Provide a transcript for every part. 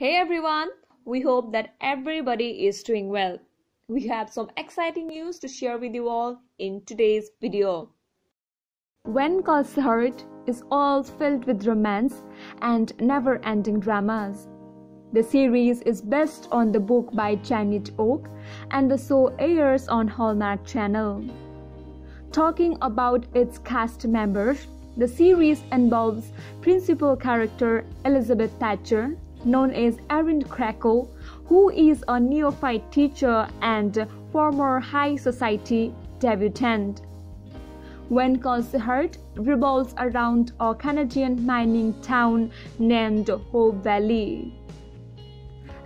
Hey everyone, we hope that everybody is doing well. We have some exciting news to share with you all in today's video. When Calls the Heart is all filled with romance and never-ending dramas. The series is based on the book by Janet Oak and the show airs on Hallmark Channel. Talking about its cast members, the series involves principal character Elizabeth Thatcher, known as Erin Krakow, who is a neophyte teacher and former high society debutante. When Calls the Heart revolves around a Canadian mining town named Hope Valley.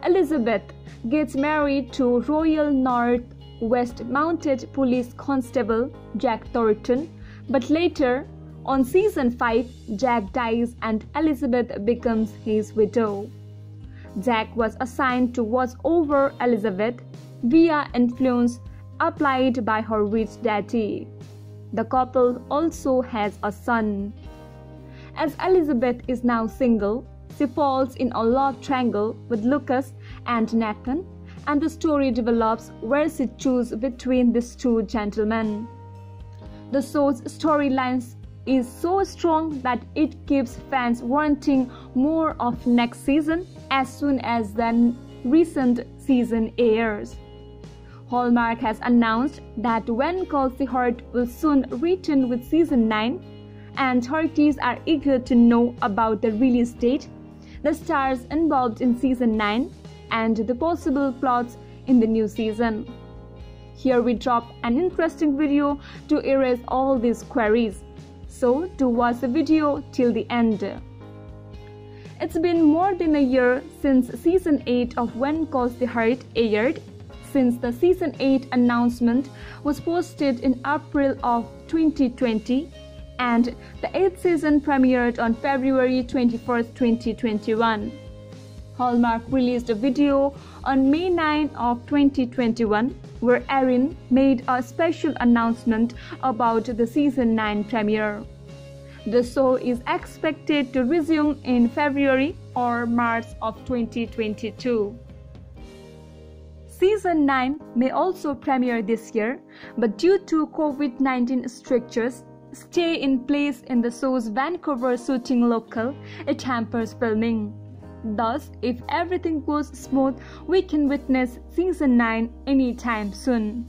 Elizabeth gets married to Royal North West Mounted Police Constable Jack Thornton, but later, on Season 5, Jack dies and Elizabeth becomes his widow. Jack was assigned to watch over Elizabeth via influence applied by her rich daddy. The couple also has a son. As Elizabeth is now single, she falls in a love triangle with Lucas and Nathan, and the story develops where she chooses between these two gentlemen. The show's storyline is so strong that it keeps fans wanting more of next season as soon as the recent season airs. Hallmark has announced that When Calls the Heart will soon return with Season 9, and authorities are eager to know about the release date, the stars involved in Season 9, and the possible plots in the new season. Here we drop an interesting video to erase all these queries, so do watch the video till the end. It's been more than a year since Season 8 of When Calls the Heart aired, since the Season 8 announcement was posted in April of 2020 and the 8th season premiered on February 21, 2021. Hallmark released a video on May 9 of 2021 where Erin made a special announcement about the Season 9 premiere. The show is expected to resume in February or March of 2022. Season 9 may also premiere this year, but due to COVID-19 strictures, stay in place in the show's Vancouver shooting locale, it hampers filming. Thus, if everything goes smooth, we can witness Season 9 anytime soon.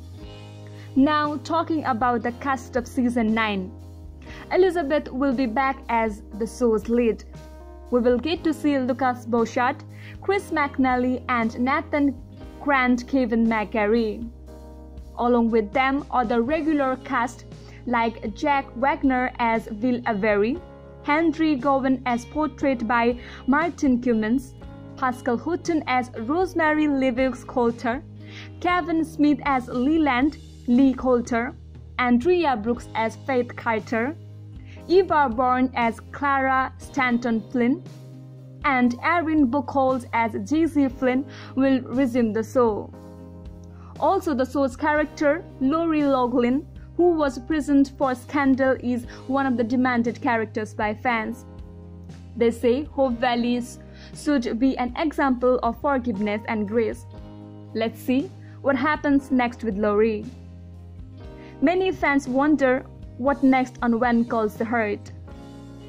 Now talking about the cast of Season 9. Elizabeth will be back as the show's lead. We will get to see Lucas Beauchat, Chris McNally and Nathan Grant, Kevin MacGarry. Along with them are the regular cast like Jack Wagner as Will Avery, Henry Gowen as portrayed by Martin Cummins, Pascal Houghton as Rosemary Levix Coulter, Kevin Smith as Leland Lee Coulter, Andrea Brooks as Faith Carter, Eva Bourne as Clara Stanton Flynn, and Erin Buchholz as J.C. Flynn will resume the show. Also, the show's character, Lori Loughlin, who was imprisoned for scandal, is one of the demanded characters by fans. They say Hope Valley should be an example of forgiveness and grace. Let's see what happens next with Lori. Many fans wonder what next on When Calls the Heart.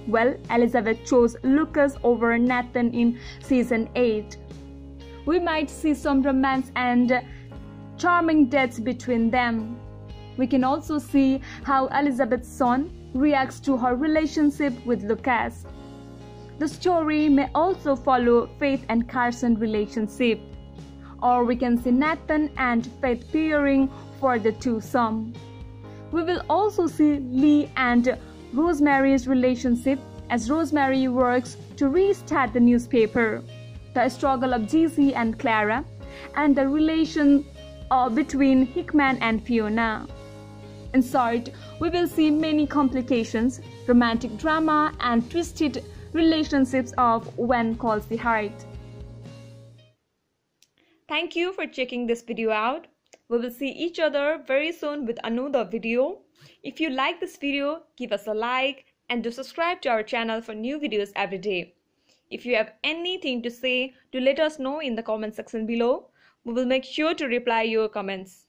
Well, Elizabeth chose Lucas over Nathan in Season 8. We might see some romance and charming deaths between them. We can also see how Elizabeth's son reacts to her relationship with Lucas. The story may also follow Faith and Carson's relationship, or we can see Nathan and Faith pairing for the twosome. We will also see Lee and Rosemary's relationship as Rosemary works to restart the newspaper, the struggle of Jessie and Clara, and the relation between Hickman and Fiona. In short, we will see many complications, romantic drama, and twisted relationships of When Calls the Heart. Thank you for checking this video out. We will see each other very soon with another video. If you like this video, give us a like and do subscribe to our channel for new videos every day. If you have anything to say, do let us know in the comment section below. We will make sure to reply your comments.